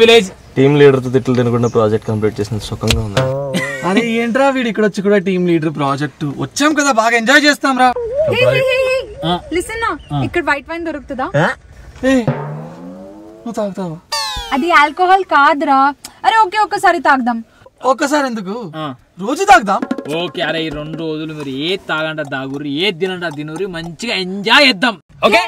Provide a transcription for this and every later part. Village team leader తో తిట్లు తినకుండా ప్రాజెక్ట్ కంప్లీట్ చేసిన సుఖంగా ఉన్నా. అరే ఏంట్రా వీడి ఇక్కడ వచ్చి కూడా టీమ్ లీడర్ ప్రాజెక్ట్ వచ్చాం కదా బాగా ఎంజాయ్ చేస్తాం రా. లిసన్ నా ఇక్కడ వైట్ వైన్ దొరుకుతదా? ఏ నువ్వు తాగుతావా? అది ఆల్కహాల్ కాదురా. అరే ఓకే ఒక్కసారి తాగుదాం. ఒక్కసారి ఎందుకు రోజు తాగుదాం. ఓకే అరే ఈ రెండు రోజులు మీరు ఏ తాగంట తాగురు ఏ దినంట దినురు మంచిగా ఎంజాయ్ చేద్దాం. ఓకే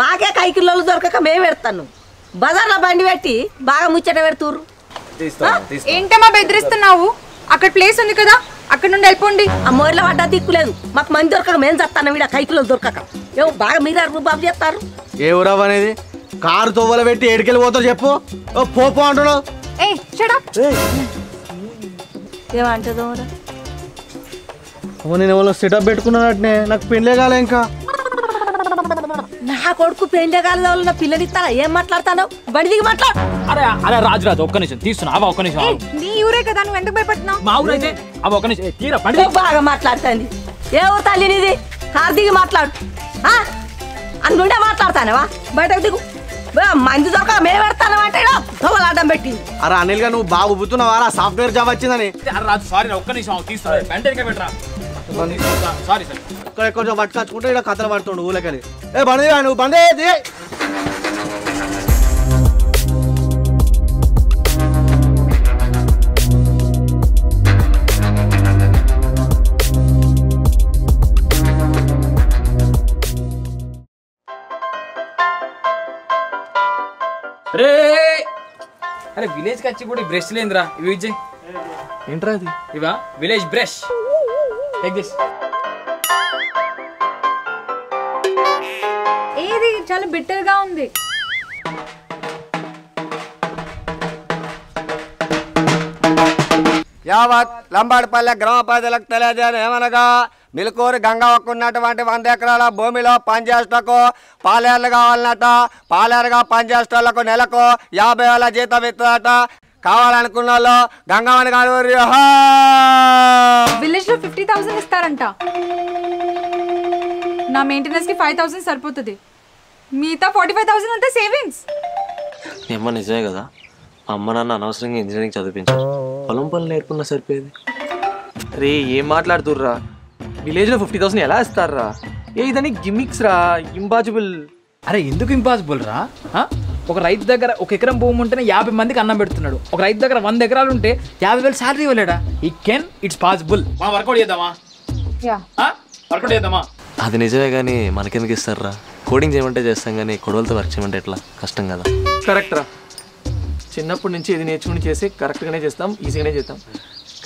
మాకే కైకిళ్ళు దొరకక మేము పెడతాను బజార్లో బండి పెట్టి బాగా ముచ్చట పెడుతురు. ఏంటమ్మా బెదిరిస్తున్నావు? అక్కడ ప్లేస్ ఉంది కదా అక్కడ నుండి వెళ్ళిపోండి. ఆ మోర్లో పడ్డా దిక్కులేదు మాకు మంది దొరకక మేము చేస్తాను వీడ కైకిళ్ళు దొరకక ఏమో బాగా మీరు అరుగు బాబు చేస్తారు. ఏ ఊరవ్ అనేది కారు తోవలు పెట్టి ఏడికెళ్ళిపోతారు చెప్పు పోపో అంటున్నావు. నాకు పెళ్ళే కాలే ఇంకా నా కొడుకు పెళ్ళే కాలేదు నా పిల్లని ఇస్తారా ఏం మాట్లాడతాను బండికి మాట్లాడు. అరే అరే రాజురాజు ఒక్క నిమిషం తీసుకున్నా అవ ఒక్క నిమిషం నీ ఊరే కదా నువ్వు ఎందుకు భయపడుతున్నావు? మా ఊరైతే అవ ఒక్క నిమిషం తీరా బండి బాగా మాట్లాడుతాంది. ఏ ఊరు తల్లినిది హార్దికి మాట్లాడు అనుకుంటే మాట్లాడతానవా బయటకు దిగు మంది దొరక మేము పెడతాను అంటే అడ్డం పెట్టింది. అరే అనిల్ గా నువ్వు బాగా ఉబ్బుతున్నావా సాఫ్ట్వేర్ జాబ్ వచ్చిందని? సారీ ఒక్క నిమిషం తీసుకురా సారీ సార్ ఇక్కడ కొంచెం పట్టుకుంటే ఇక్కడ కథలు పడుతుండు ఊళ్ళకెళ్ళి. ఏ బండి నువ్వు బండి అరే విలేజ్ కి వచ్చి కూడా బ్రష్ లేదురా ఇవి విజయ్ ఏంట్రా అది ఇవా విలేజ్ బ్రష్ ఏది చాలా బిట్టర్ గా ఉంది. యావత్ లంబాడిపల్లె గ్రామ ప్రజలకు తెలియజేయడం ఏమనగా మిల్కూరు గంగా ఒక్కన్నటువంటి 100 ఎకరాల భూమిలో పనిచేస్తకు పాలేర్లు కావాలన్నట. పాలేరుగా పనిచేసేటోళ్లకు నెలకు 50,000 జీతం ఇస్తుందట. కావాలనుకున్న వాళ్ళు గంగావని కాలువరి విలేజ్ లో 50,000 ఇస్తారంట. నా మెయింటెనెన్స్ కి 5,000 సరిపోతుంది. మిగతా 45,000 అంతా సేవింగ్స్. ఏమో నిజమే కదా మా అమ్మ నాన్న అనవసరంగా ఇంజనీరింగ్ చదివించారు పొలం పనులు నేర్పుకున్నా సరిపోయేది. అరే ఏం మాట్లాడుతుర్రా విలేజ్లో 50,000 ఎలా ఇస్తారా? ఏ ఇదని గిమిక్స్ రా ఇంపాసిబుల్. అరే ఎందుకు ఇంపాసిబుల్ రా? ఒక రైతు దగ్గర 1 ఎకరం భూమి ఉంటేనే 50 మందికి అన్నం పెడుతున్నాడు. ఒక రైతు దగ్గర 100 ఎకరాలు ఉంటే 50,000 శాలరీ ఇవ్వలేడా? ఈ కెన్ ఇట్స్ పాసిబుల్. అది నిజమే కానీ మనకెందుకు ఇస్తారా? కోడింగ్ చేయమంటే చేస్తాం కానీ కొడవలతో వర్క్ చేయమంటే ఎట్లా? కష్టం కదా. కరెక్ట్ రా చిన్నప్పటి నుంచి ఇది నేర్చుకుని చేసి కరెక్ట్గానే చేస్తాం ఈజీగానే చేస్తాం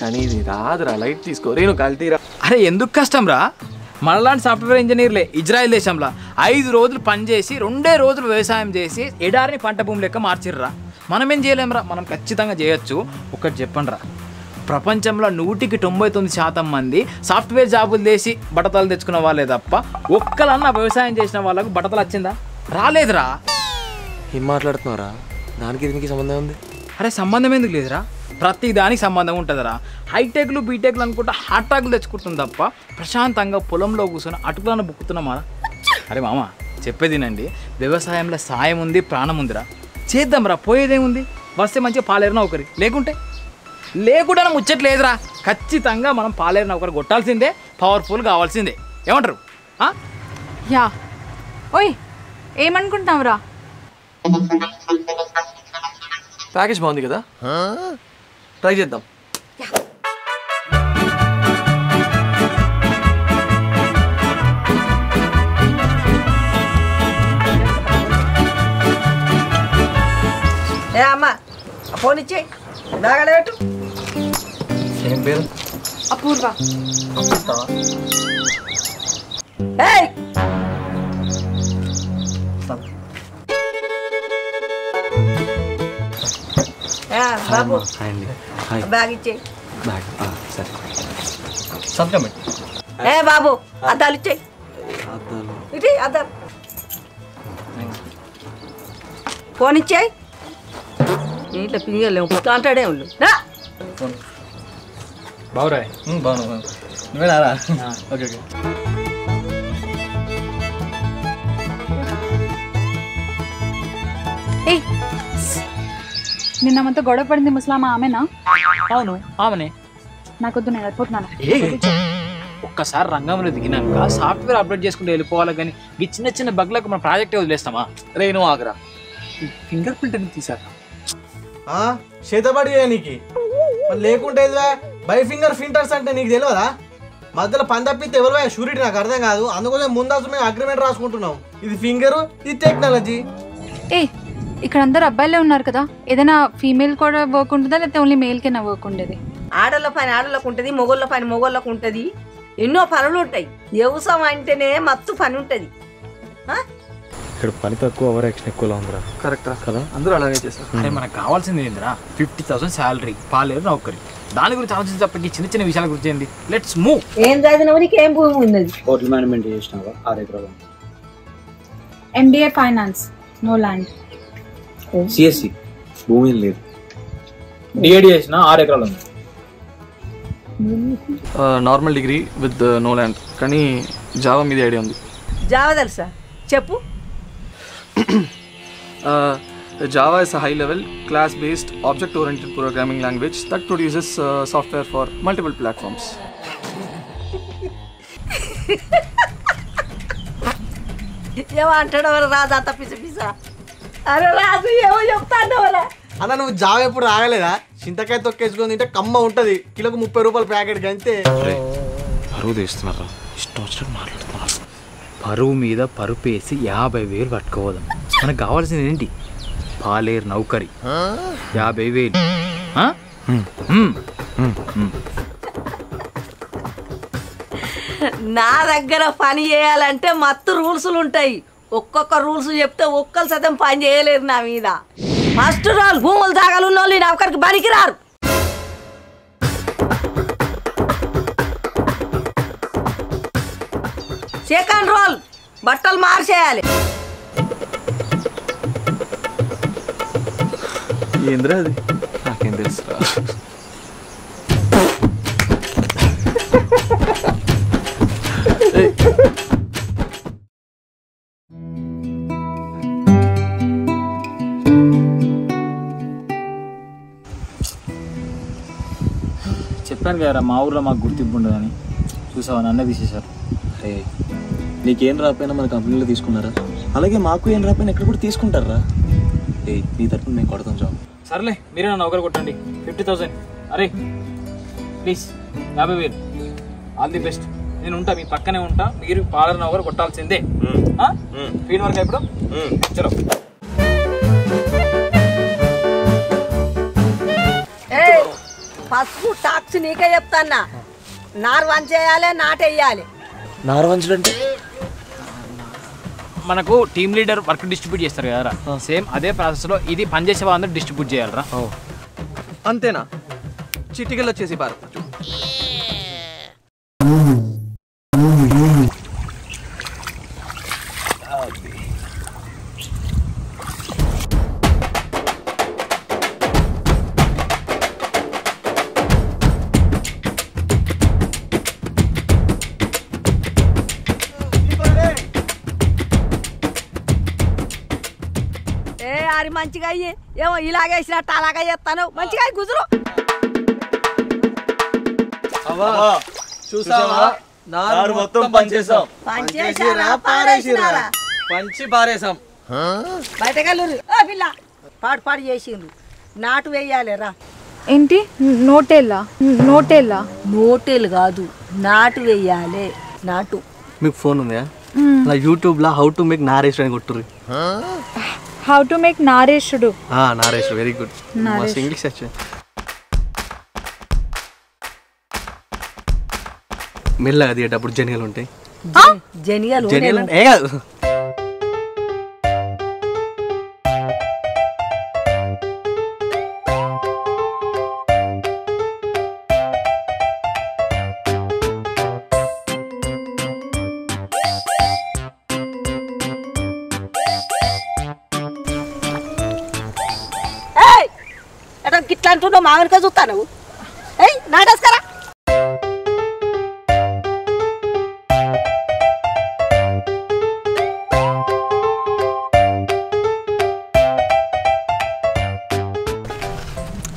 కానీ ఇది రాదురా లైట్ తీసుకో రేను కల్తీరా. అరే ఎందుకు కష్టం రా? మనలాంటి సాఫ్ట్వేర్ ఇంజనీర్లే ఇజ్రాయెల్ దేశంలో 5 రోజులు పనిచేసి 2 రోజులు వ్యవసాయం చేసి ఎడారిని పంట భూమి లెక్క మార్చిర్రా. మనమేం చేయలేం రా. మనం ఖచ్చితంగా చేయొచ్చు. ఒకటి చెప్పండి రా ప్రపంచంలో 99% మంది సాఫ్ట్వేర్ జాబులు చేసి బట్టతలు తెచ్చుకున్న వాళ్ళే తప్ప ఒక్కలన్నా వ్యవసాయం చేసిన వాళ్ళకు బట్టతలు వచ్చిందా? రాలేదురా. ఏం మాట్లాడుతున్నారా? దానికి దీనికి సంబంధం ఉంది? అరే సంబంధం ఎందుకు లేదురా ప్రతి దానికి సంబంధం ఉంటుందిరా. హైటెక్లు బీటెక్లు అనుకుంటా హార్టాకులు తెచ్చుకుంటుంది తప్ప ప్రశాంతంగా పొలంలో కూర్చొని అటుకులను బుక్కుతున్నామారా? అరే మామ చెప్పేదినండి వ్యవసాయంలో సాయం ఉంది ప్రాణం ఉందిరా చేద్దాంరా. పోయేదేముంది వస్తే మంచిగా పాలేరున ఒకరి లేకుండా ముచ్చట్లేదురా. ఖచ్చితంగా మనం పాలేరున ఒకరు కొట్టాల్సిందే పవర్ఫుల్ కావాల్సిందే ఏమంటారు? యా ఓయ్ ఏమనుకుంటున్నావురా? ప్యాకేజ్ బాగుంది కదా ట్రై చేద్దాం. फोन इच्छे नागलेट सेम बिल अपूर्वा हे हां बाबू हाय बैग इच्छे बैग हां सर सब का मिट ए बाबू अदाल इच्छे अदाल इटी अदाल फोन इच्छे इట్లా పిల్లలే ఉంటా అంటాడే వాళ్ళు రా బావరాయ్ బాను నువ్వే రారా ఓకే ఓకే ఏయ్ నిన్న మనం తో గొడవ పడింది ముస్లామా ఆమెనా అవును ఆమెనే నాకొద్దు నేను వెళ్ళిపోతున్నాను ఒక్కసారి రంగంలో దిగినాక సాఫ్ట్‌వేర్ అప్డేట్ చేసుకుంటూ వెళ్ళిపోవాల గాని ఈ చిన్న చిన్న బగ్లకు మన ప్రాజెక్ట్ వదిలేస్తామా రే నువ్వు ఆగరా ఫింగర్ ప్రింట్ ని తీసారా చేతబడి नीकी मैं लेकिन बै फिंगर फिंटर्स अंत नीक मध्य पंदे एवरवा श्यूरिटी अर्थम का अंदर मुंदा मैं अग्रिमेंट रासुकुंटुन्नाम इदी फिंगर इदी टेक्नालजी ए इक्कड अंदर अब्बायिले उन्नारु कदा एदैना फीमेल कोड वर्क उंटदा लेदंटे ओन्ली मेल केना वर्क उंडेदी आडल्ल पैन आडल्लकु उंटदी मोगोल्ल पैन मोगोल्लकु उंटदी एन्नो पनुलु उंटायि यवसम अंटेने मत्तु पनि उंटदी ह ఇక్కడ పని తక్కువ అవర్ యాక్షన్ ఎక్కువ లాంగరా కరెక్ట్ రా కదా అందరూ అలాగే చేస్తారు అంటే మనకు కావాల్సింది ఏందిరా 50000 సాలరీ పాలేరు నౌకరి దాని గురించి ఆలోచించప్పటికి చిన్న చిన్న విషయాల గురించి ఏంది లెట్స్ మూవ్ ఏం రాదనవనికి ఏం భూమి ఉన్నది హోటల్ మేనేజ్‌మెంట్ చేస్తావా ఆరే problem MBA finance no land CSE భూమి లేదు DAD చేసినా ఆరే problem normal degree with no land కానీ జావా మీద ఐడియా ఉంది జావా తెలుసా చెప్పు Java is a high-level, class-based, object-oriented programming language that produces software for multiple platforms. ये वांटेड वाला राज आता पिसा-पिसा। अरे राज ये वो योगदान वाला। अन्ना नू Java पूरा आगे ले रहा। चिंता क्या तो कैसे गोनी इटा कम्मा उन्टा दी। किलो को ₹30 पैकेट गंते। अरे भरू देश तुम्हारा। इस टॉर्चर मार लो तुम्हारा। పరువు మీద పరుపేసి 50000 పట్టుకోవడం మనకు కావాల్సింది ఏంటి పాలేర్ నౌకరి 50000 హ నా దగ్గర పని చేయాలంటే మత్తు రూల్స్ ఉంటాయి ఒక్కొక్క రూల్స్ చెప్తే ఒక్కల్ సతం పని చేయలేరు నా మీద ఫస్ట్ రూల్ భూముల జాగాలు ఉన్నోళ్ళు నౌకరికి బరికి రారు सेकंड रोल बटल मार చేయాలి ఏంద్రా అది నాకేం తెలుసురా చెప్పాను కదరా మా ఊర్లో మాకు గుర్తింపు ఉండదని చూసావా నన్నే తీసేశారు అరే नीकेम रापैना मैं कंपनी अलागे रापैना एक्टारा नी तरफ मैं कड़ता जॉब सरले नौकर कटी 50000 अरे प्लीज 50000 आल दी बेस्ट नीन पक्ने पालर नौकर कटादे फीड वर्क चलो फस्ट टाक्स नीके नार वन चेयाले नाटे नार वन మనకు టీమ్ లీడర్ వర్క్ డిస్ట్రిబ్యూట్ చేస్తారు కదరా సేమ్ అదే ప్రాసెస్ లో ఇది పని చేసే వాళ్ళందరూ డిస్ట్రిబ్యూట్ చేయాలరా అంతేనా చిటికల్లో చేసి పారు మంచిగా అయ్యే ఏమో ఇలాగే ఇస్లాట్ అలాగే చేస్తాను మంచిగా గుజరు అవా చూసావా నారు మొత్తం పంచేసారా పారేసిరా పంచి పారేసాం హ బయటకల్లూరు ఓ పిల్ల పాడు పాడు చేసిండు నాటు వేయాలిరా ఏంటి నోటేలా నోటేలా నోటేల్ కాదు నాటు వేయాలి నాటు మీకు ఫోన్ ఉందా నా YouTube లా హౌ టు మేక్ నారేశ్వరని కొట్టురి How to make Nareshudu. Ah, Nareshudu, very good. Must English actually. Mella adi ata pur genial unte. Ah, genial. Genial. Ega. तो मांगन का जुत्ता ना वो, ऐ नाटक करा।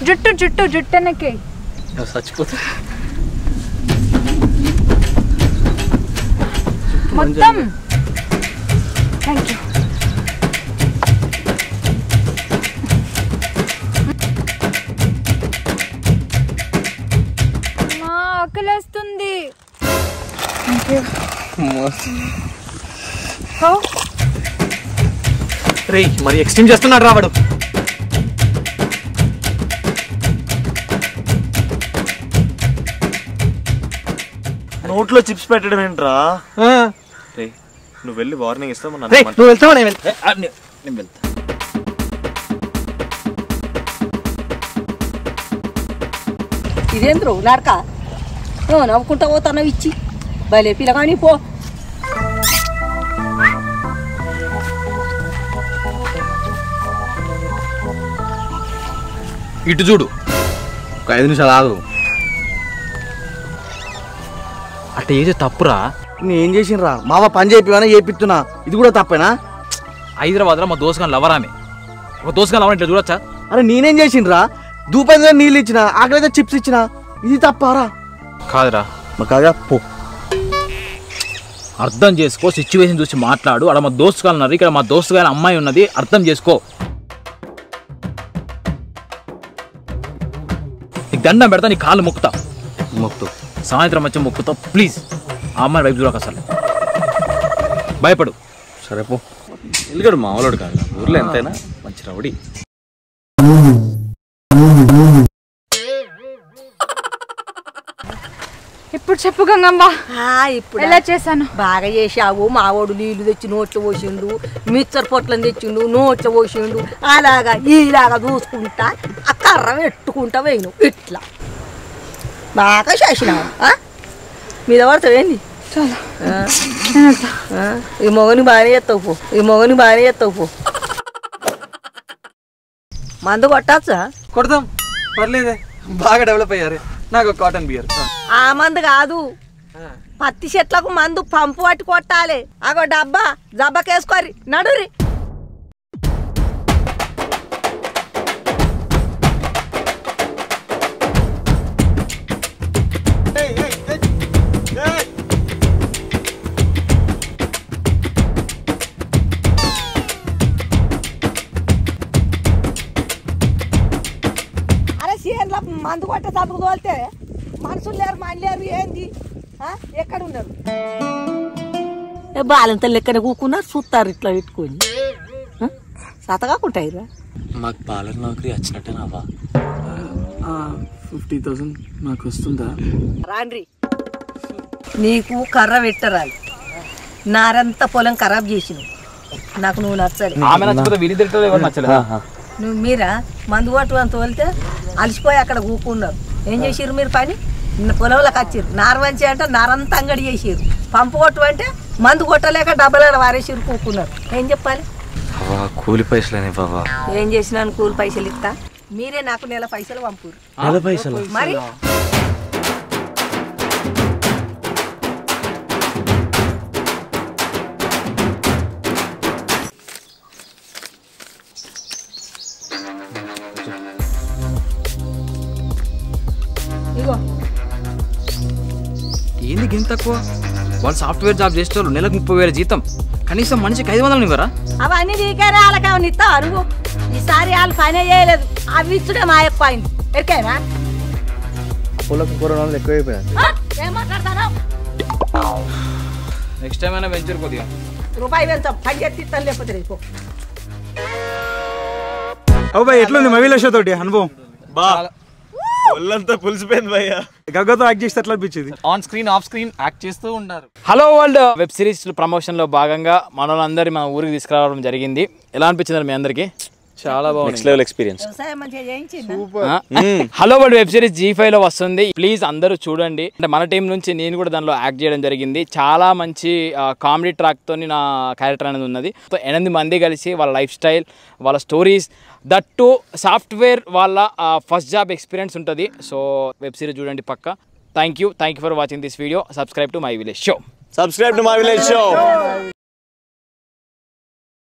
जुट्टू जुट्टू जुट्टे ने के। यार सच बोल। मतम। Thank you. मरी एक्सट्रीम చేస్తున్నాడు రావడు నోట్లో చిప్స్ పెట్టడం ఏంట్రా రే నువ్వు వెళ్ళి వార్నింగ్ ఇస్తా మన అన్న నువ్వు వెళ్తావా నేను వెళ్తా ఇదేంద్రో నార్క నువ్వు నవ్వుకుంటా పోతానో ఇచ్చి भले पी लगानी पो इट चूड़ ऐद निम्स आगू अटे तपरा ने माव पनचे चेपना इध तपेना हईदराबाद दोसगा लवरा दोसगा लवर इला चूड़ा अरे नेनेरा दूप नीलना आखिर चिप्स इच्छा इधी तपरा का पो అర్థం చేసుకో సిచువేషన్ చూసి మాట్లాడు అడ మా దోస్తుగాలు ఉన్నారు ఇక్కడ మా దోస్తుగాల అమ్మాయి ఉన్నది అర్థం చేసుకో నీకు దండం పెడతా నీ కాళ్ళు ముక్కుతా ముక్కు సాయంత్రం వచ్చి ముక్కుతా ప్లీజ్ ఆ అమ్మాయి వైపు చూడక అసలు భయపడు సరే పో ఎల్గడు మావలడు కాదు ఊర్లో ఎంతైనా మంచి రౌడీ ఇప్పుడు చెప్పు గంగమ్మ ఇప్పుడు ఎలా చేశాను బాగా చేశావు మావోడు నీళ్లు తెచ్చి నోట్లో పోసిండు మిక్సర్ పొట్లం తెచ్చిండు నోట్లో పోసిండు అలాగా ఇలాగా చూసుకుంటా ఆ కర్ర పెట్టుకుంటా వేయను ఇట్లా బాగా చేసినావు ఆ మీద వడతవేంది చాలా ఈ మొగని బానే చేస్తావు పో మందు కొట్టచ్చా కొడదాం పర్లేదే బాగా డెవలప్ అయ్యారు నాకు కాటన్ బియర్ ఆ మందు కాదు పత్తి చెట్లకు మందు పంపు పట్టి కొట్టాలి అగో డబ్బా జబ్బకేసుకోరి నడురి అరే సీన్ లా మందు కొట్ట తప్పుకు తోల్తే మనసులేరు మానలేరు ఏంది ఆ ఎక్కడ ఉన్నారు ఏ బాలంత లెక్కన కూకున్నారు చూస్తారు ఇట్లా పెట్టుకొని సతగా కుటైరా నాకు బాలర్ నౌకరీ వచ్చినట్టే నావా 50000 నాకు వస్తుందా రాండ్రి నీకు కర్ర వెట్టరాలి నారంత పొలం ఖరాబ్ చేసిను నాకు నువ్వు నచ్చలే ఆమె నచ్చకపోతే వీడి దెట్టలే ఎవరు నచ్చలే నువ్వు మీరా మందు వాటు అంత తోల్తే అలసిపోయి అక్కడ కూకున్నారు ఏం చేసిరు మీరు పని పొలంలోకి వచ్చిరు నారవంచి అంటే నారంతా అంగడి చేసిరు పంపు కొట్టు అంటే మందు కొట్టలేక డబ్బులు వారేసిరు కూకున్నారు ఏం చెప్పాలి బావ కూలి పైసలేనే బావ ఏం చేసినాను కూలి పైసలు ఇస్తా మీరే నాకు నెల పైసలు పంపురు నెల పైసలు మరి తక్కువ వాళ్ళు సాఫ్ట్‌వేర్ జాబ్ చేస్తారు నెలకు 30000 జీతం కనీసం మనిషికి 500 నివరా అవన్నీ నీకేరా అలకవని ఇస్తా అరుగు ఈసారి ఆల్ ఫైనే చేయలేదు అవి ఇచ్చుడే మాయపోయింది ఎర్కేనా పొలకు కొరనాలు ఎక్కువైపోయాయి ఏమ మాట్లాడతారో నెక్స్ట్ టైం అయినా వెంచర్ కొద్దిగా రూపాయి వెంచం పని చేతిస్తాను లేకపోతే రేపో మవిలేష్ తోటి అనుభవం hello world web series promotion లో భాగంగా మనలందరి మన ఊరికి తీసుకురావడం జరిగింది. ఎలా అనిపిస్తుంది మీ అందరికి? చాలా బాగుంది. Hello world web series G5 లో వస్తుంది, ప్లీజ్ అందరూ చూడండి. అంటే మన టీం నుంచి నేను కూడా దానిలో యాక్ట్ చేయడం జరిగింది. చాలా మంచి కామెడీ ట్రాక్ తోని నా క్యారెక్టర్ అనేది ఉన్నది. 8 మంది కలిసి వాళ్ళ లైఫ్ స్టైల్, వాళ్ళ స్టోరీస్, దట్ టు సాఫ్ట్వేర్ వాళ్ళ ఫస్ట్ జాబ్ ఎక్స్పీరియన్స్ ఉంటుంది. సో వెబ్ సిరీస్ చూడండి పక్క. Thank you for watching this video. Subscribe to my village show.